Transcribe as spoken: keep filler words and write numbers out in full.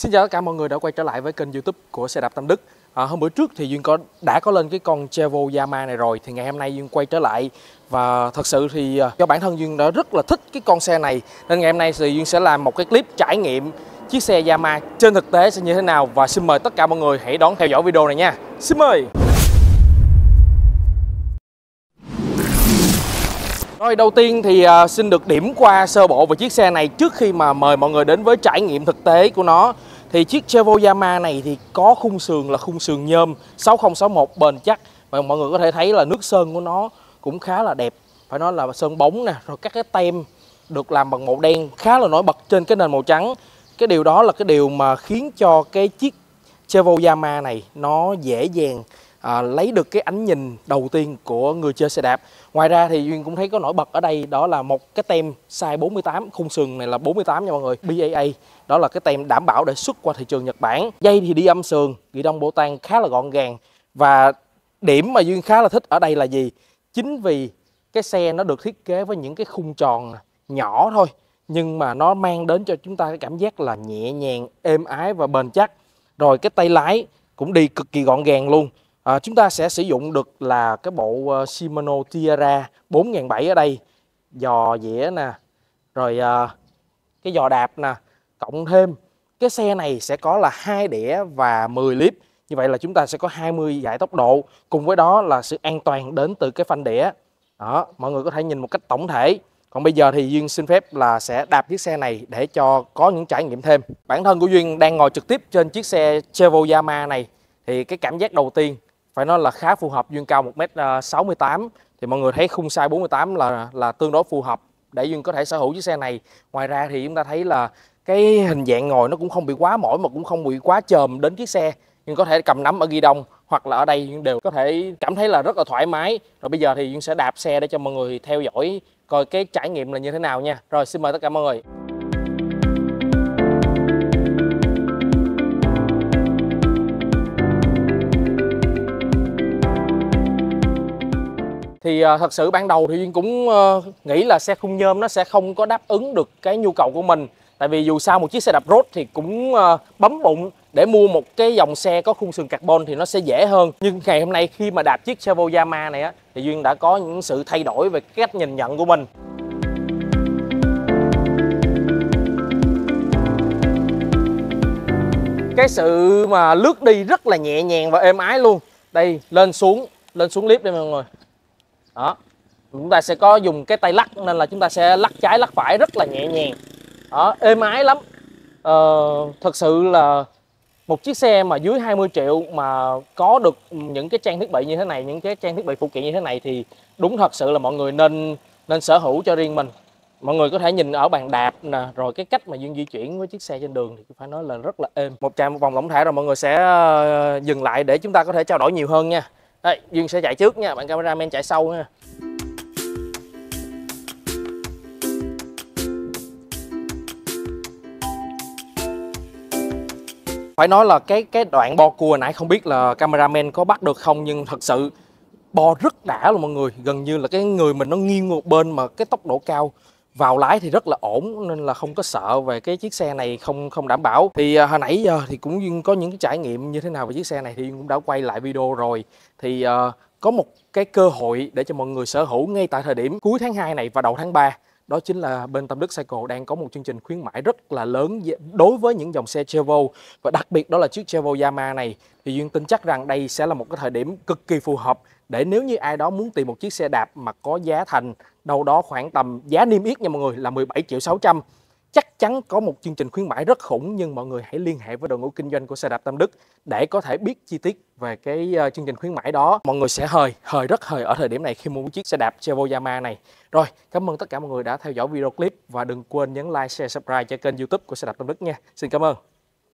Xin chào tất cả mọi người đã quay trở lại với kênh YouTube của xe đạp Tâm Đức. À, hôm bữa trước thì Duyên có đã có lên cái con Chevaux Yama này rồi, thì ngày hôm nay Duyên quay trở lại và thật sự thì do bản thân Duyên đã rất là thích cái con xe này, nên ngày hôm nay thì Duyên sẽ làm một cái clip trải nghiệm chiếc xe Yama trên thực tế sẽ như thế nào, và xin mời tất cả mọi người hãy đón theo dõi video này nha. Xin mời. Rồi, đầu tiên thì uh, xin được điểm qua sơ bộ về chiếc xe này trước khi mà mời mọi người đến với trải nghiệm thực tế của nó. Thì chiếc Chevaux Yama này thì có khung sườn là khung sườn nhôm sáu không sáu một bền chắc. Và mọi người có thể thấy là nước sơn của nó cũng khá là đẹp. Phải nói là sơn bóng nè, rồi các cái tem được làm bằng màu đen khá là nổi bật trên cái nền màu trắng. Cái điều đó là cái điều mà khiến cho cái chiếc Chevaux Yama này nó dễ dàng À, lấy được cái ánh nhìn đầu tiên của người chơi xe đạp. Ngoài ra thì Duyên cũng thấy có nổi bật ở đây, đó là một cái tem size bốn mươi tám, khung sườn này là bốn mươi tám nha mọi người, bê a a. Đó là cái tem đảm bảo để xuất qua thị trường Nhật Bản. Dây thì đi âm sườn, ghi đông bổ tan khá là gọn gàng. Và điểm mà Duyên khá là thích ở đây là gì? Chính vì cái xe nó được thiết kế với những cái khung tròn nhỏ thôi, nhưng mà nó mang đến cho chúng ta cái cảm giác là nhẹ nhàng, êm ái và bền chắc. Rồi cái tay lái cũng đi cực kỳ gọn gàng luôn. À, chúng ta sẽ sử dụng được là cái bộ Shimano Tiara bốn nghìn bảy trăm ở đây. Giò dĩa nè, rồi à, cái giò đạp nè, cộng thêm cái xe này sẽ có là hai đĩa và mười líp. Như vậy là chúng ta sẽ có hai mươi dải tốc độ, cùng với đó là sự an toàn đến từ cái phanh đĩa. Đó, mọi người có thể nhìn một cách tổng thể. Còn bây giờ thì Duyên xin phép là sẽ đạp chiếc xe này để cho có những trải nghiệm thêm. Bản thân của Duyên đang ngồi trực tiếp trên chiếc xe Chevaux Yama này, thì cái cảm giác đầu tiên phải nói là khá phù hợp. Duyên cao một mét sáu mươi tám thì mọi người thấy khung size bốn mươi tám là là tương đối phù hợp để Duyên có thể sở hữu chiếc xe này. Ngoài ra thì chúng ta thấy là cái hình dạng ngồi nó cũng không bị quá mỏi mà cũng không bị quá chồm đến chiếc xe. Duyên có thể cầm nắm ở ghi đông hoặc là ở đây Duyên đều có thể cảm thấy là rất là thoải mái. Rồi bây giờ thì Duyên sẽ đạp xe để cho mọi người theo dõi coi cái trải nghiệm là như thế nào nha. Rồi xin mời tất cả mọi người. Thì uh, thật sự ban đầu thì Duyên cũng uh, nghĩ là xe khung nhôm nó sẽ không có đáp ứng được cái nhu cầu của mình. Tại vì dù sao một chiếc xe đạp road thì cũng uh, bấm bụng để mua một cái dòng xe có khung sườn carbon thì nó sẽ dễ hơn. Nhưng ngày hôm nay khi mà đạp chiếc Chevaux Yama này á, thì Duyên đã có những sự thay đổi về cách nhìn nhận của mình. Cái sự mà lướt đi rất là nhẹ nhàng và êm ái luôn. Đây, lên xuống, lên xuống clip đây mọi người. Đó. Chúng ta sẽ có dùng cái tay lắc nên là chúng ta sẽ lắc trái lắc phải rất là nhẹ nhàng. Đó, êm ái lắm. Ờ, thật sự là một chiếc xe mà dưới hai mươi triệu mà có được những cái trang thiết bị như thế này, những cái trang thiết bị phụ kiện như thế này thì đúng thật sự là mọi người nên nên sở hữu cho riêng mình. Mọi người có thể nhìn ở bàn đạp nè, rồi cái cách mà Duyên di chuyển với chiếc xe trên đường thì phải nói là rất là êm. Một trạm một vòng lỏng thả rồi mọi người sẽ dừng lại để chúng ta có thể trao đổi nhiều hơn nha. Đây, Duyên sẽ chạy trước nha, bạn cameraman chạy sau nha. Phải nói là cái cái đoạn bo cua nãy không biết là cameraman có bắt được không, nhưng thật sự bo rất đã luôn mọi người. Gần như là cái người mình nó nghiêng một bên mà cái tốc độ cao vào lái thì rất là ổn, nên là không có sợ về cái chiếc xe này không không đảm bảo. Thì hồi nãy giờ thì cũng Duyên có những cái trải nghiệm như thế nào về chiếc xe này thì Duyên cũng đã quay lại video rồi. Thì uh, có một cái cơ hội để cho mọi người sở hữu ngay tại thời điểm cuối tháng hai này và đầu tháng ba. Đó chính là bên Tâm Đức Cycles đang có một chương trình khuyến mãi rất là lớn đối với những dòng xe Chevaux. Và đặc biệt đó là chiếc Chevaux Yama này. Thì Duyên tin chắc rằng đây sẽ là một cái thời điểm cực kỳ phù hợp để nếu như ai đó muốn tìm một chiếc xe đạp mà có giá thành đâu đó khoảng tầm giá niêm yết nha mọi người là mười bảy triệu sáu trăm. Chắc chắn có một chương trình khuyến mãi rất khủng, nhưng mọi người hãy liên hệ với đội ngũ kinh doanh của xe đạp Tâm Đức để có thể biết chi tiết về cái chương trình khuyến mãi đó. Mọi người sẽ hời, hời rất hời ở thời điểm này khi mua chiếc xe đạp Chevaux Yama này. Rồi, cảm ơn tất cả mọi người đã theo dõi video clip và đừng quên nhấn like, share, subscribe cho kênh YouTube của xe đạp Tâm Đức nha. Xin cảm ơn.